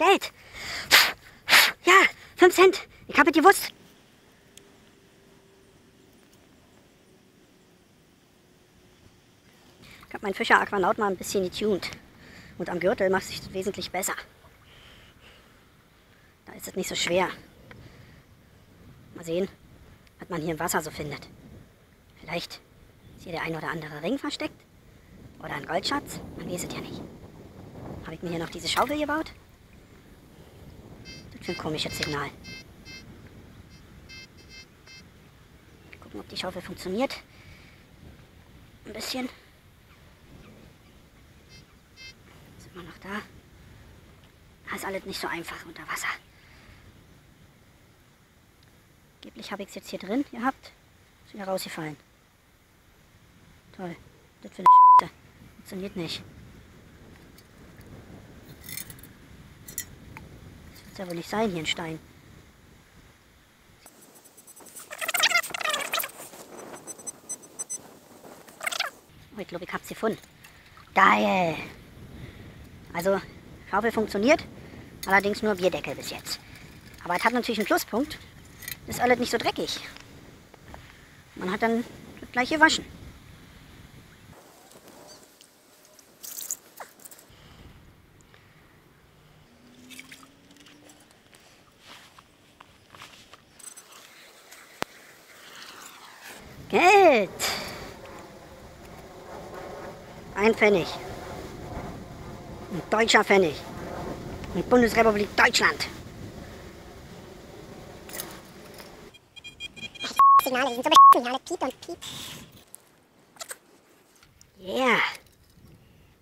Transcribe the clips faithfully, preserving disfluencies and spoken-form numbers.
Geld. Ja, fünf Cent. Ich habe es gewusst. Ich habe meinen Fischer Aquanaut mal ein bisschen getuned. Und am Gürtel macht es sich wesentlich besser. Da ist es nicht so schwer. Mal sehen, was man hier im Wasser so findet. Vielleicht ist hier der ein oder andere Ring versteckt. Oder ein Goldschatz. Man weiß es ja nicht. Habe ich mir hier noch diese Schaufel gebaut? Das ist ein komisches Signal. Gucken, ob die Schaufel funktioniert. Ein bisschen. Ist immer noch da. Das ist alles nicht so einfach unter Wasser. Angeblich habe ich es jetzt hier drin gehabt. Ist wieder rausgefallen. Toll. Das für eine Scheiße. Funktioniert nicht. Da will ich sein, hier ein Stein. Oh, ich glaube, ich hab's gefunden. Geil! Also, Schaufel funktioniert, allerdings nur Bierdeckel bis jetzt. Aber es hat natürlich einen Pluspunkt. Ist alles nicht so dreckig. Man hat dann gleich gewaschen. Geld! Ein Pfennig. Ein deutscher Pfennig. Die Bundesrepublik Deutschland. Signale, die sind so be***t, alle piep und piep. Yeah!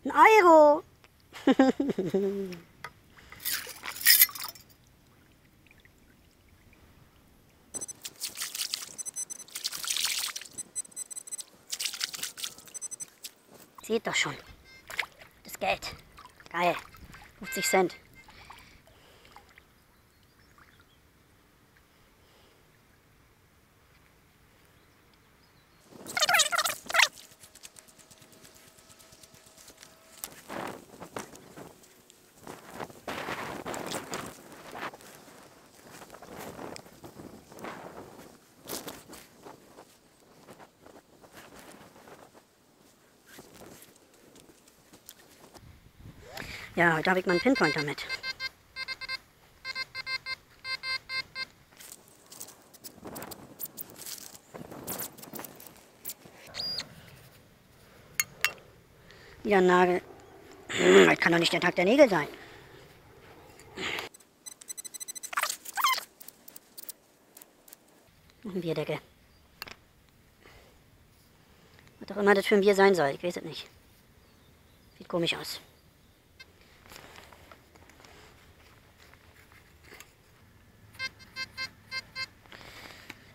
Ein Euro! Seht doch schon. Das Geld. Geil. fünfzig Cent. Ja, heute habe ich mal einen Pinpointer mit. Wieder ein Nagel. Heute kann doch nicht der Tag der Nägel sein. Noch ein Bierdeckel. Was auch immer das für ein Bier sein soll, ich weiß es nicht. Sieht komisch aus.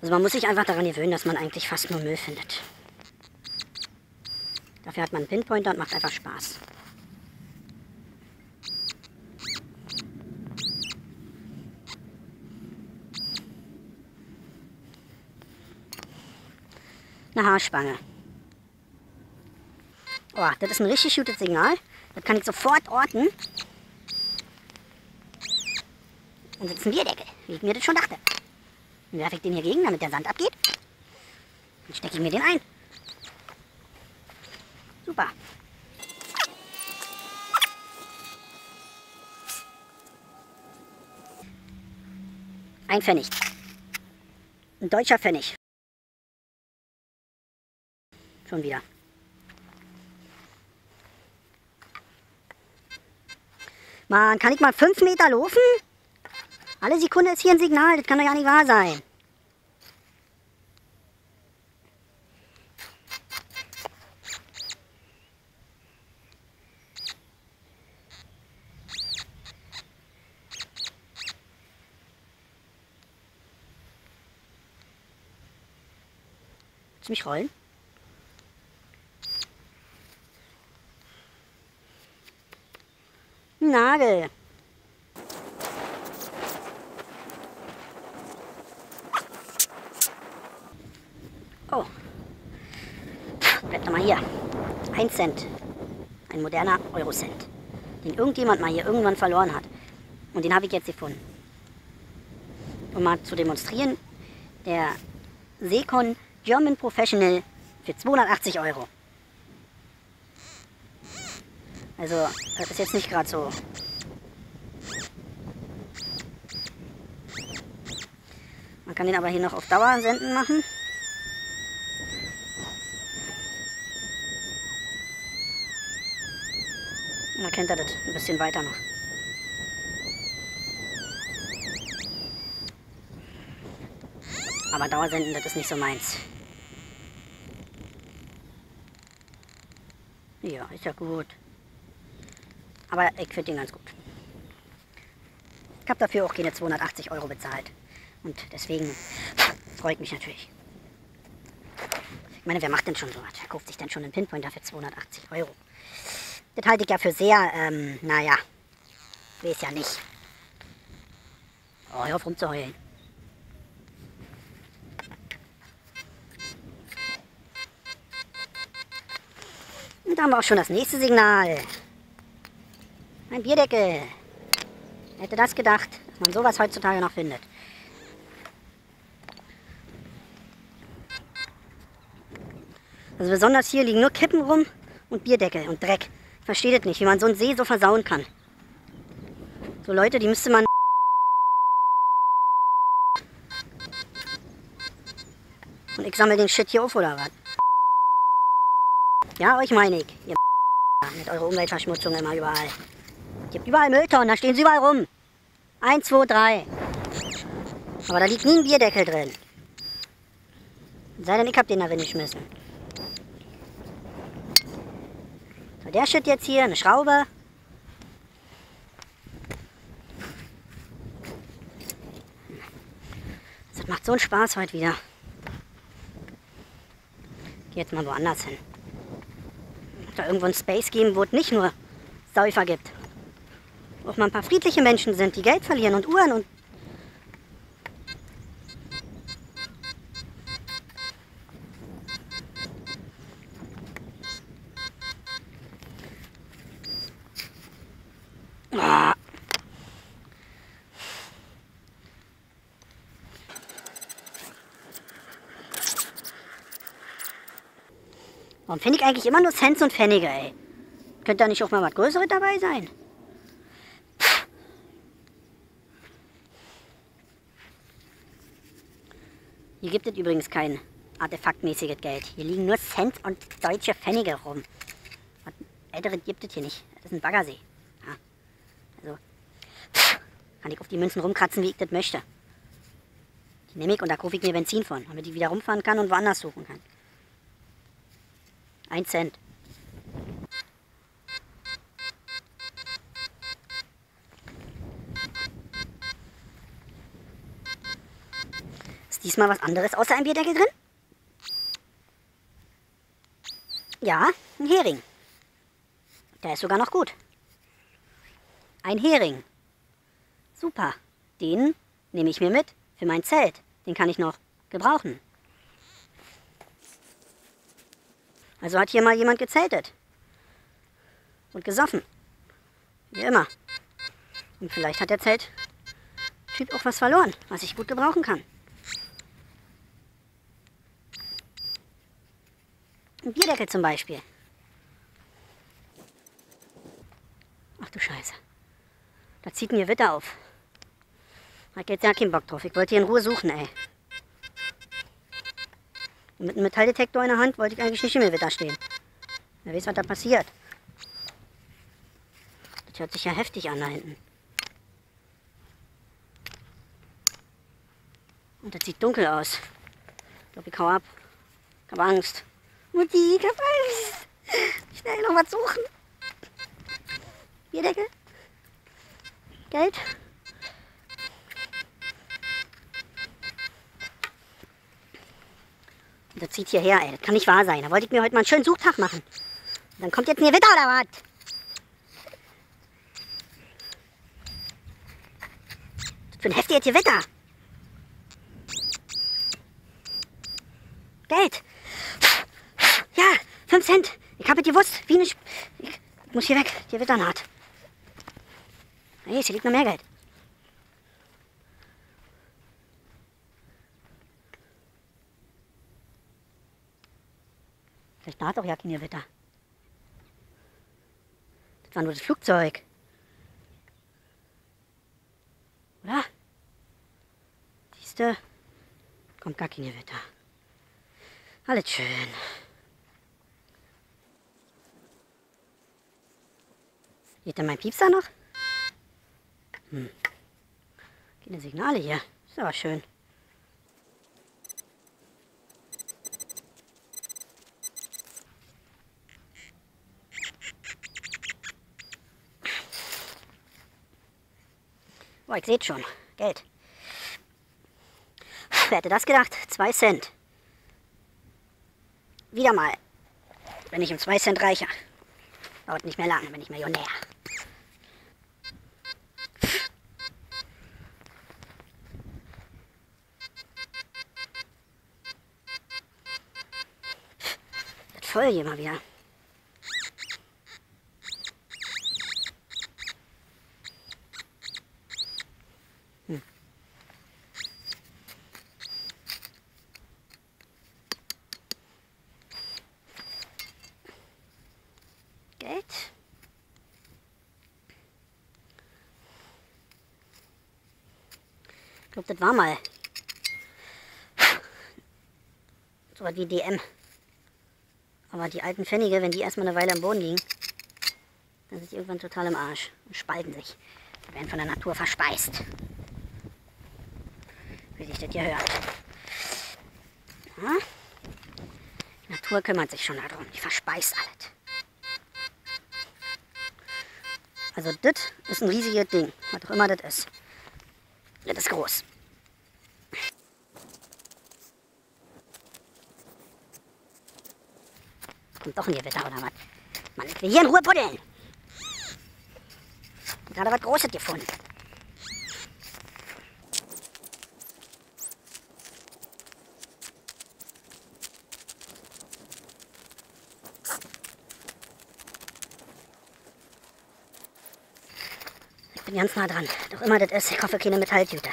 Also man muss sich einfach daran gewöhnen, dass man eigentlich fast nur Müll findet. Dafür hat man einen Pinpointer und macht einfach Spaß. Eine Haarspange. Oh, das ist ein richtig gutes Signal. Das kann ich sofort orten. Und das ist ein Bierdeckel, wie ich mir das schon dachte. Dann werfe ich den hier gegen, damit der Sand abgeht. Dann stecke ich mir den ein. Super. Ein Pfennig. Ein deutscher Pfennig. Schon wieder. Mann, kann ich mal fünf Meter laufen? Alle Sekunde ist hier ein Signal, das kann doch ja nicht wahr sein. Willst du mich rollen? Ein Nagel. Oh, bleibt nochmal hier. Ein Cent. Ein moderner Eurocent. Den irgendjemand mal hier irgendwann verloren hat. Und den habe ich jetzt gefunden. Um mal zu demonstrieren, der Seekon German Professional für zweihundertachtzig Euro. Also, das ist jetzt nicht gerade so. Man kann den aber hier noch auf Dauer senden machen. Und dann kennt er das ein bisschen weiter noch. Aber Dauersenden, das ist nicht so meins. Ja, ist ja gut. Aber ich finde den ganz gut. Ich habe dafür auch keine zweihundertachtzig Euro bezahlt. Und deswegen freut mich natürlich. Ich meine, wer macht denn schon sowas? Wer kauft sich denn schon einen Pinpointer für zweihundertachtzig Euro? Das halte ich ja für sehr, ähm, naja. Weiß ja nicht. Oh, hör auf rumzuheulen. Und da haben wir auch schon das nächste Signal. Ein Bierdeckel. Hätte das gedacht, dass man sowas heutzutage noch findet. Also besonders hier liegen nur Kippen rum und Bierdeckel und Dreck. Ich verstehe das nicht, wie man so einen See so versauen kann. So Leute, die müsste man... Und ich sammle den Shit hier auf, oder was? Ja, euch meine ich. Ihr mit eurer Umweltverschmutzung immer überall. Es gibt überall Mülltonnen, da stehen sie überall rum. Eins, zwei, drei. Aber da liegt nie ein Bierdeckel drin. Sei denn, ich hab den da weggeschmissen. So, der Shit jetzt hier, eine Schraube. Das macht so einen Spaß heute wieder. Ich geh jetzt mal woanders hin. Da irgendwo ein Space geben, wo es nicht nur Säufer gibt. Auch mal ein paar friedliche Menschen sind, die Geld verlieren und Uhren und... Ah. Warum finde ich eigentlich immer nur Cents und Pfennige, ey? Könnte da nicht auch mal was Größeres dabei sein? Pff. Hier gibt es übrigens kein artefaktmäßiges Geld. Hier liegen nur Cents und deutsche Pfennige rum. Was Älteres gibt es hier nicht. Das ist ein Baggersee. Ja. Also, pff. Kann ich auf die Münzen rumkratzen, wie ich das möchte. Die nehme ich und da kaufe ich mir Benzin von, damit ich wieder rumfahren kann und woanders suchen kann. Ein Cent. Ist diesmal was anderes außer einem Bierdeckel drin? Ja, ein Hering. Der ist sogar noch gut. Ein Hering. Super. Den nehme ich mir mit für mein Zelt. Den kann ich noch gebrauchen. Also hat hier mal jemand gezeltet. Und gesoffen. Wie immer. Und vielleicht hat der Zelttyp auch was verloren, was ich gut gebrauchen kann. Ein Bierdeckel zum Beispiel. Ach du Scheiße. Da zieht mir Witter auf. Da geht ja kein Bock drauf. Ich wollte hier in Ruhe suchen, ey. Mit einem Metalldetektor in der Hand wollte ich eigentlich nicht im Gewitter stehen. Wer weiß, was da passiert. Das hört sich ja heftig an da hinten. Und das sieht dunkel aus. Ich glaube, ich hau ab. Ich habe Angst. Mutti, ich hab Angst. Schnell noch was suchen. Bierdeckel. Geld. Das zieht hierher, ey. Das kann nicht wahr sein. Da wollte ich mir heute mal einen schönen Suchtag machen. Und dann kommt jetzt ein Gewitter oder was? Was für ein heftiges Gewitter. Geld. Ja, fünf Cent. Ich habe es gewusst. Wie eine Sch ich muss hier weg. Hier wird er naht. Hey, hier liegt noch mehr Geld. Da hat doch ja keine Wetter. Das war nur das Flugzeug. Oder? Siehst du? Kommt gar keine Wetter. Alles schön. Geht denn mein Piepser noch? Hm. Keine Signale hier. Ist aber schön. Oh, ich seht schon. Geld. Wer hätte das gedacht? Zwei Cent. Wieder mal. Wenn ich um zwei Cent reicher. Dauert nicht mehr lang, bin ich Millionär. Das voll hier mal wieder. Ich glaube, das war mal so was wie D M. Aber die alten Pfennige, wenn die erstmal eine Weile am Boden liegen, dann sind sie irgendwann total im Arsch und spalten sich. Die werden von der Natur verspeist. Wie sich das hier hört. Ja. Die Natur kümmert sich schon darum. Die verspeist alles. Also das ist ein riesiges Ding, was auch immer das ist. Das ist groß. Kommt doch in ihr Wetter oder was? Mann, ich will hier in Ruhe buddeln. Ich habe gerade was Großes gefunden. Ganz nah dran. Doch immer das ist, ich hoffe keine Metalltüte.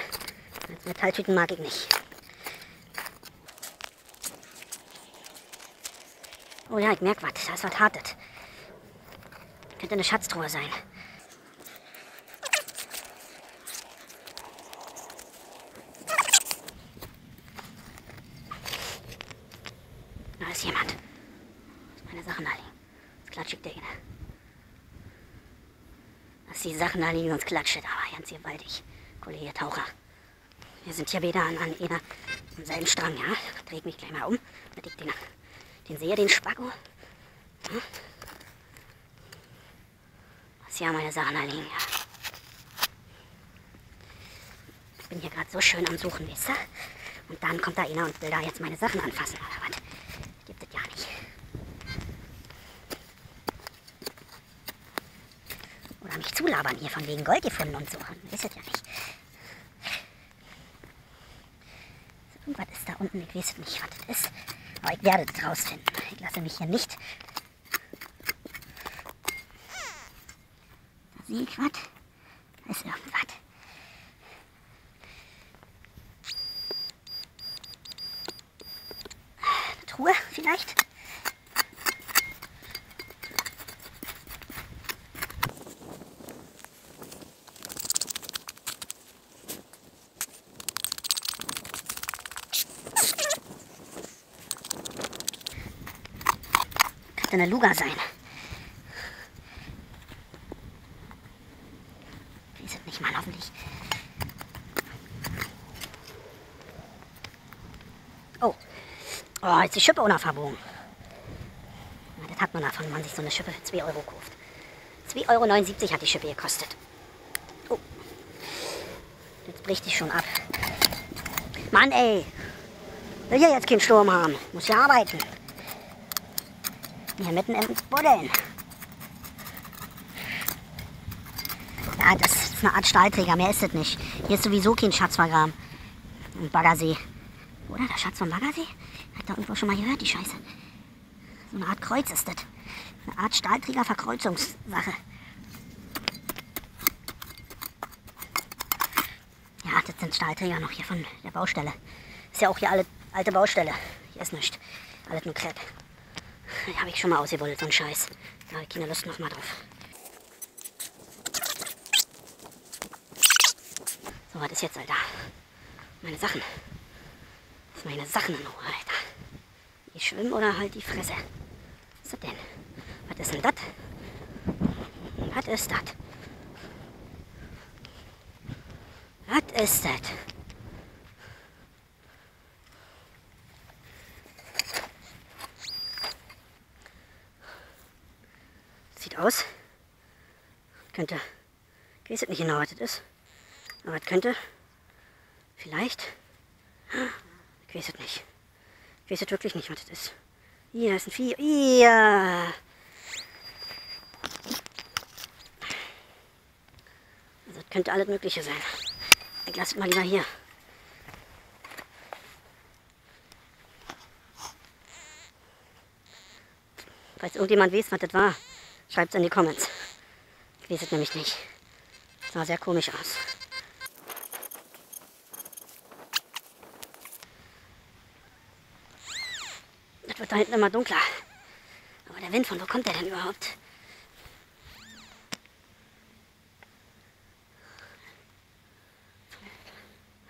Metalltüten mag ich nicht. Oh ja, ich merke was. Da ist was Hartes. Könnte eine Schatztruhe sein. Da ist jemand. Das ist meine Sachen da liegen. Das klatschig der. Die Sachen da liegen, sonst klatscht aber ganz gewaltig. Kollege Taucher, wir sind hier wieder an, an einer, am selben Strang, ja? Dreh ich mich gleich mal um, damit ich den, den sehe, den Spacko. Hm? Was hier meine Sachen da liegen, ja? Ich bin hier gerade so schön am Suchen, weißt du? Und dann kommt da einer und will da jetzt meine Sachen anfassen, oder was? Das gibt es ja nicht. Mich zulabern hier, von wegen Gold gefunden und so. Wisst ihr ja nicht. Irgendwas ist da unten, ich weiß nicht, was das ist. Aber ich werde es rausfinden. Ich lasse mich hier nicht. Da sehe ich was. Da ist irgendwas. Eine Truhe vielleicht? Eine Luga sein. Die sind nicht mal hoffentlich. Oh. Oh, jetzt die Schippe ohne Verbogen. Das hat man davon, wenn man sich so eine Schippe für zwei Euro kauft. zwei Euro neunundsiebzig hat die Schippe gekostet. Oh. Jetzt bricht die schon ab. Mann, ey. Will ja jetzt keinen Sturm haben. Muss ja arbeiten. Hier mitten im Buddeln. Ja, das ist eine Art Stahlträger, mehr ist das nicht. Hier ist sowieso kein Schatz vergraben. Im Baggersee. Oder? Der Schatz vom Baggersee? Hat da irgendwo schon mal gehört, die Scheiße. So eine Art Kreuz ist das. Eine Art Stahlträger-Verkreuzungssache. Ja, das sind Stahlträger noch hier von der Baustelle. Ist ja auch hier alle alte Baustelle. Hier ist nichts. Alles nur Krepp. Den habe ich schon mal ausgewollt, so ein Scheiß. Da habe ich keine Lust nochmal drauf. So, was ist jetzt, Alter? Meine Sachen. Das sind meine Sachen in Ruhe, Alter. Die schwimmen oder halt die Fresse. Was ist das denn? Was ist denn das? Was ist das? Was ist das? Sieht aus. Könnte. Ich weiß nicht genau, was das ist. Aber es könnte. Vielleicht. Ich weiß es nicht. Ich weiß es wirklich nicht, was das ist. Hier, das ist ein Vieh. Hier. Also, das könnte alles Mögliche sein. Ich lasse es mal lieber hier. Falls irgendjemand weiß, was das war, schreibt es in die Comments. Ich weiß es nämlich nicht. Das sah sehr komisch aus. Das wird da hinten immer dunkler. Aber der Wind, von wo kommt der denn überhaupt?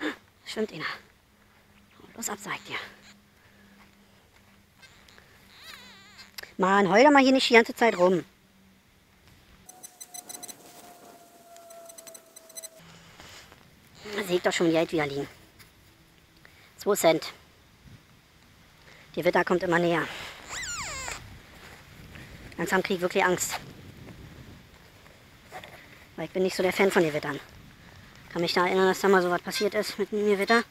Da schwimmt einer. Los ab, sag ich dir. Mann, heul doch mal hier nicht die ganze Zeit rum. Da sehe ich doch schon Geld wieder liegen. zwei Cent. Die Witter kommt immer näher. Langsam kriege ich wirklich Angst. Weil ich bin nicht so der Fan von den Wittern. Kann mich da erinnern, dass da mal so was passiert ist mit mir Witter.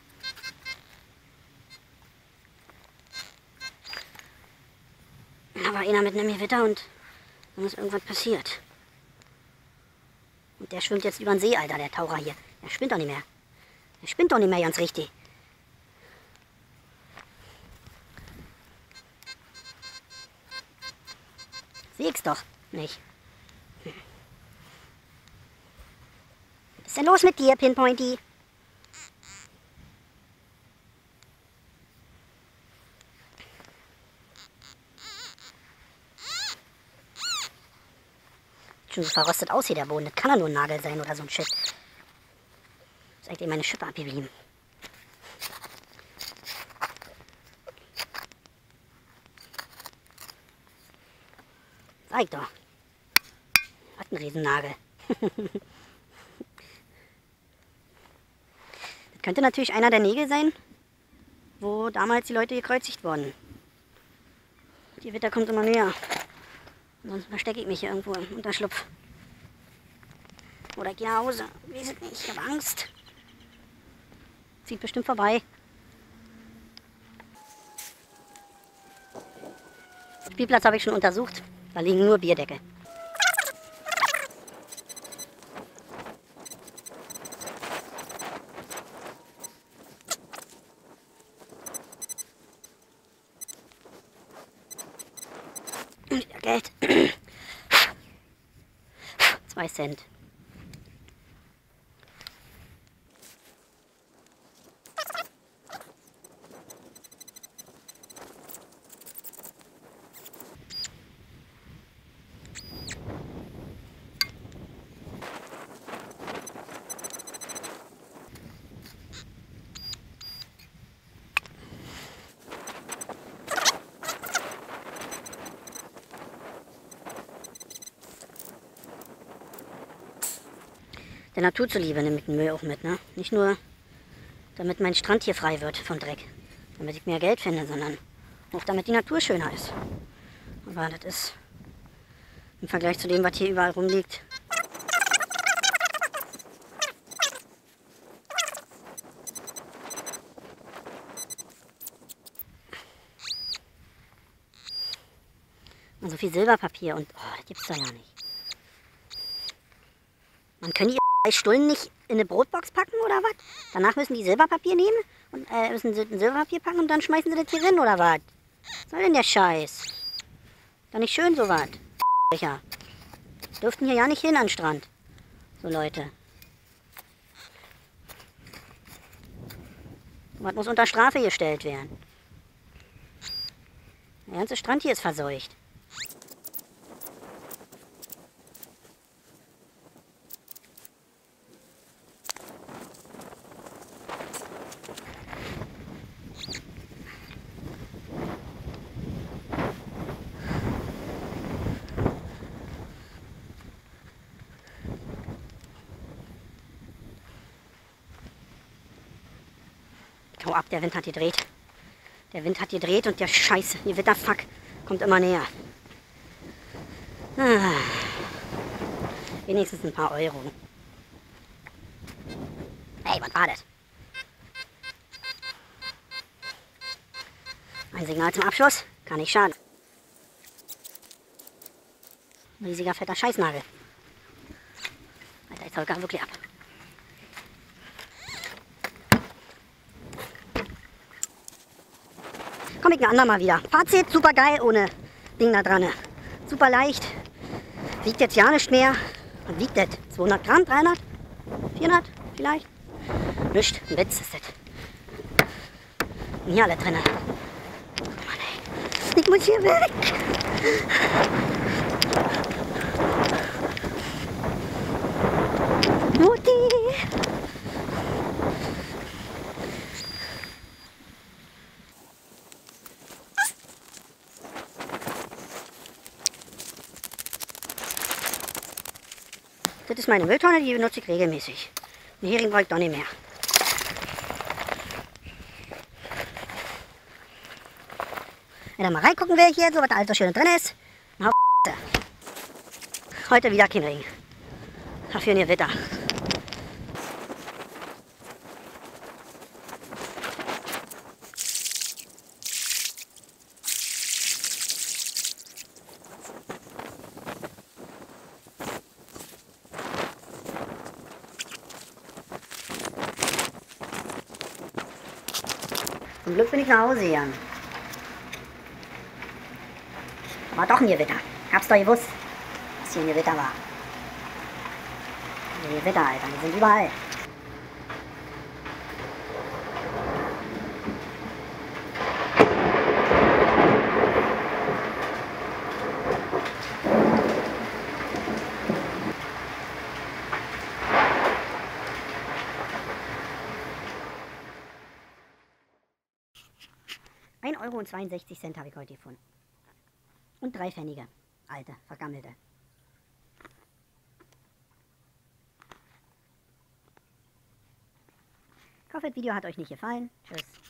Da war einer mit einem Gewitter und dann ist irgendwas passiert. Und der schwimmt jetzt über den See, Alter, der Taucher hier. Der spinnt doch nicht mehr. Der spinnt doch nicht mehr ganz richtig. Seh ich's doch nicht. Hm. Was ist denn los mit dir, Pinpointy? Schon so verrostet aus hier der Boden. Das kann ja nur ein Nagel sein oder so ein Shit. Ist eigentlich meine Schippe abgeblieben. Sag ich doch. Hat einen Riesennagel. Das könnte natürlich einer der Nägel sein, wo damals die Leute gekreuzigt wurden. Die Witter kommt immer näher. Sonst verstecke ich mich hier irgendwo im Unterschlupf. Oder gehe nach Hause. Ich weiß es nicht, ich habe Angst. Zieht bestimmt vorbei. Den Spielplatz habe ich schon untersucht. Da liegen nur Bierdeckel. Geld. Zwei Cent. Der Natur zuliebe nehme ich den Müll auch mit, ne? Nicht nur, damit mein Strand hier frei wird vom Dreck, damit ich mehr Geld finde, sondern auch damit die Natur schöner ist. Aber das ist im Vergleich zu dem, was hier überall rumliegt. Und so viel Silberpapier und, oh, das gibt's da ja nicht. Man kann die Stullen nicht in eine Brotbox packen oder was? Danach müssen die Silberpapier nehmen und äh, müssen sie ein Silberpapier packen und dann schmeißen sie das hier hin oder was? Was soll denn der Scheiß? Doch nicht schön so was. Sicher. Dürften hier ja nicht hin an den Strand. So Leute. Was muss unter Strafe gestellt werden? Der ganze Strand hier ist verseucht. Hau ab, der Wind hat gedreht. Der Wind hat gedreht und der Scheiße, der Witterfuck kommt immer näher. Ah, wenigstens ein paar Euro. Hey, was war das? Ein Signal zum Abschluss? Kann nicht schaden. Ein riesiger, fetter Scheißnagel. Alter, jetzt hau ich wirklich ab. Komme ich ein andermal wieder. Fazit, super geil ohne Ding da dran. Super leicht. Wiegt jetzt ja nicht mehr. Und wiegt das? zweihundert Gramm? dreihundert? vierhundert? Vielleicht? Nicht. Ein Witz ist das. Und hier alle drin. Oh Mann, ey. Ich muss hier weg. Mutti. Das ist meine Mülltonne, die benutze ich regelmäßig. Den Hering brauche ich doch nicht mehr. Wenn ihr mal reingucken will hier, so was da alles so schön drin ist, dann hau heute wieder kein Regen. Dafür ein Gewitter. Zum Glück bin ich nach Hause gegangen. War doch ein Gewitter. Hab's doch gewusst, dass hier ein Gewitter war. Die Gewitter, Alter, die sind überall. ein Euro zweiundsechzig habe ich heute gefunden. Und drei Pfennige. Alte, vergammelte. Ich hoffe, das Video hat euch nicht gefallen. Tschüss.